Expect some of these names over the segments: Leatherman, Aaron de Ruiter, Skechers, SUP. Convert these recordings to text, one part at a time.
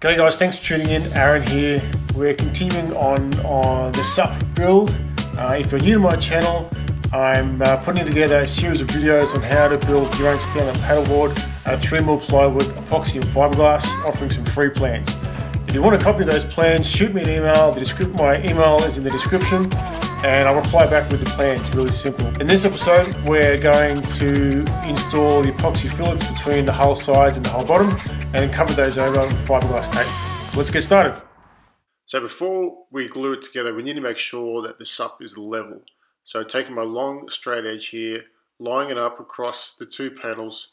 G'day guys, thanks for tuning in. Aaron here. We're continuing on the SUP build. If you're new to my channel, I'm putting together a series of videos on how to build your own stand-up paddleboard out of 3mm plywood, epoxy and fiberglass, offering some free plans. If you want to copy those plans, shoot me an email. My email is in the description and I'll reply back with the plan. It's really simple. In this episode, we're going to install the epoxy fillets between the hull sides and the hull bottom and cover those over with fiberglass tape. Let's get started. So before we glue it together, we need to make sure that the SUP is level. So taking my long straight edge here, lining it up across the two panels,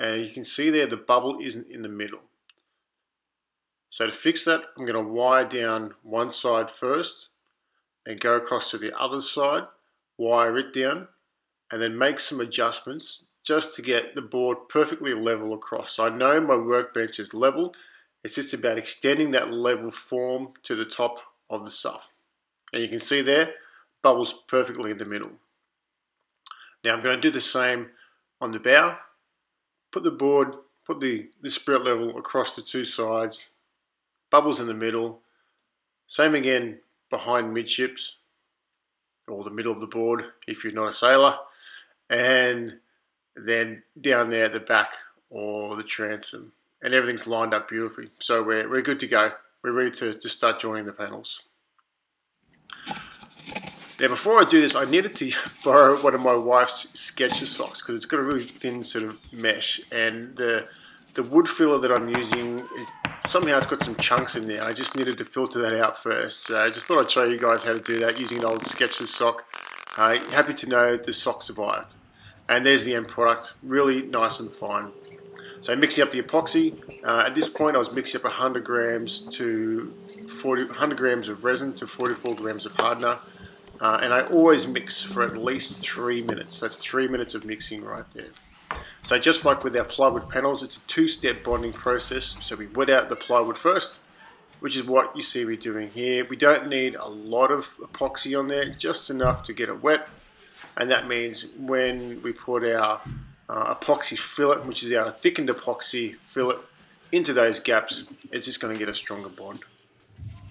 and you can see there the bubble isn't in the middle. So to fix that, I'm going to wire down one side first and go across to the other side, wire it down, and then make some adjustments just to get the board perfectly level across. So I know my workbench is level. It's just about extending that level form to the top of the SUP. And you can see there, bubbles perfectly in the middle. Now I'm going to do the same on the bow. Put the board, put the spirit level across the two sides. Bubbles in the middle, same again behind midships, or the middle of the board if you're not a sailor, and then down there at the back or the transom, and everything's lined up beautifully. So we're good to go. We're ready to start joining the panels. Now before I do this, I needed to borrow one of my wife's Skechers socks because it's got a really thin sort of mesh, and the wood filler that I'm using, somehow it's got some chunks in there. I just needed to filter that out first. So I just thought I'd show you guys how to do that using an old Skechers sock. Happy to know the sock survived. And there's the end product, really nice and fine. So mixing up the epoxy. At this point I was mixing up 100 grams of resin to 44 grams of hardener. And I always mix for at least 3 minutes. That's 3 minutes of mixing right there. So just like with our plywood panels, it's a two-step bonding process. So we wet out the plywood first, which is what you see me doing here. We don't need a lot of epoxy on there, just enough to get it wet. And that means when we put our epoxy fillet, which is our thickened epoxy fillet, into those gaps, it's just going to get a stronger bond.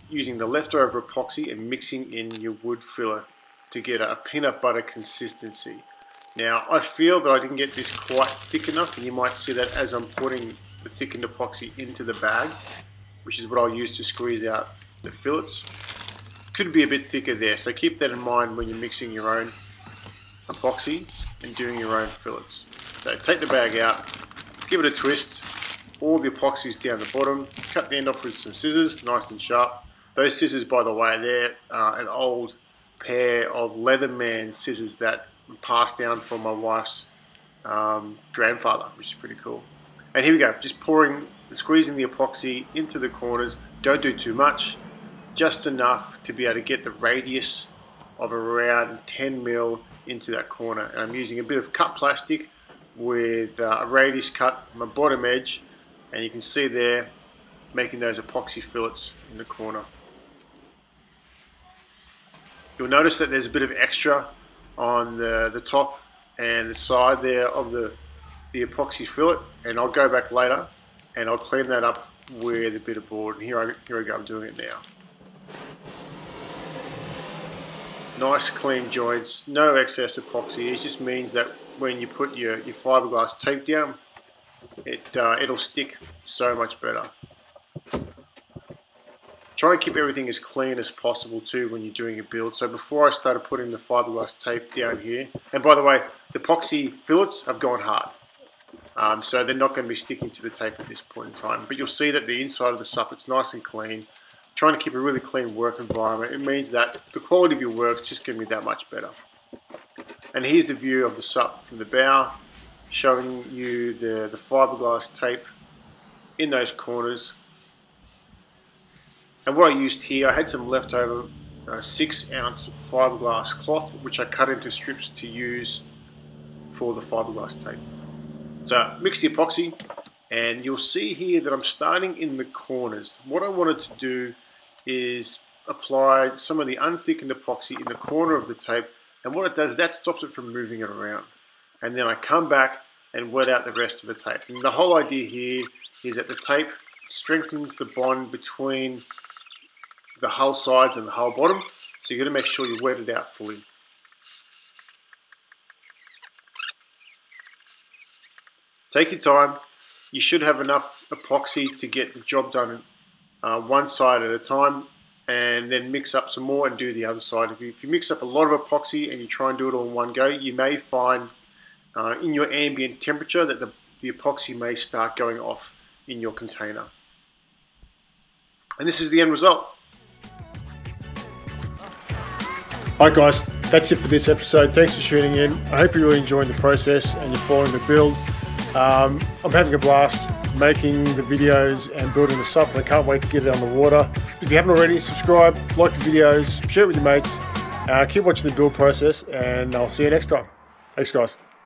Using the leftover epoxy and mixing in your wood filler to get a peanut butter consistency. Now, I feel that I didn't get this quite thick enough, and you might see that as I'm putting the thickened epoxy into the bag, which is what I'll use to squeeze out the fillets. Could be a bit thicker there, so keep that in mind when you're mixing your own epoxy and doing your own fillets. So take the bag out, give it a twist, all the epoxy's down the bottom, cut the end off with some scissors, nice and sharp. Those scissors, by the way, they're an old pair of Leatherman scissors that passed down from my wife's grandfather, which is pretty cool. And here we go, just pouring, squeezing the epoxy into the corners. Don't do too much, just enough to be able to get the radius of around 10 mil into that corner. And I'm using a bit of cut plastic with a radius cut on my bottom edge, and you can see there making those epoxy fillets in the corner. You'll notice that there's a bit of extra on the top and the side there of the epoxy fillet, and I'll go back later and I'll clean that up with a bit of board. And here I go, I'm doing it now. Nice clean joints, no excess epoxy. It just means that when you put your fiberglass tape down, it'll stick so much better. Try and keep everything as clean as possible too when you're doing a build. So before I started putting the fiberglass tape down here, and by the way, the epoxy fillets have gone hard. So they're not going to be sticking to the tape at this point in time. But you'll see that the inside of the SUP, it's nice and clean. Trying to keep a really clean work environment, it means that the quality of your work is just going to be that much better. And here's the view of the SUP from the bow, showing you the fiberglass tape in those corners. And what I used here, I had some leftover 6-ounce fiberglass cloth, which I cut into strips to use for the fiberglass tape. So mix the epoxy, and you'll see here that I'm starting in the corners. What I wanted to do is apply some of the unthickened epoxy in the corner of the tape, and what it does, that stops it from moving it around. And then I come back and wet out the rest of the tape. And the whole idea here is that the tape strengthens the bond between the hull sides and the hull bottom. So you've got to make sure you wet it out fully. Take your time. You should have enough epoxy to get the job done one side at a time, and then mix up some more and do the other side. If you mix up a lot of epoxy and you try and do it all in one go, you may find in your ambient temperature that the epoxy may start going off in your container. And this is the end result. Alright guys, that's it for this episode. Thanks for tuning in. I hope you're really enjoying the process and you're following the build. I'm having a blast making the videos and building this up. I can't wait to get it on the water. If you haven't already, subscribe, like the videos, share it with your mates. Keep watching the build process, and I'll see you next time. Thanks guys.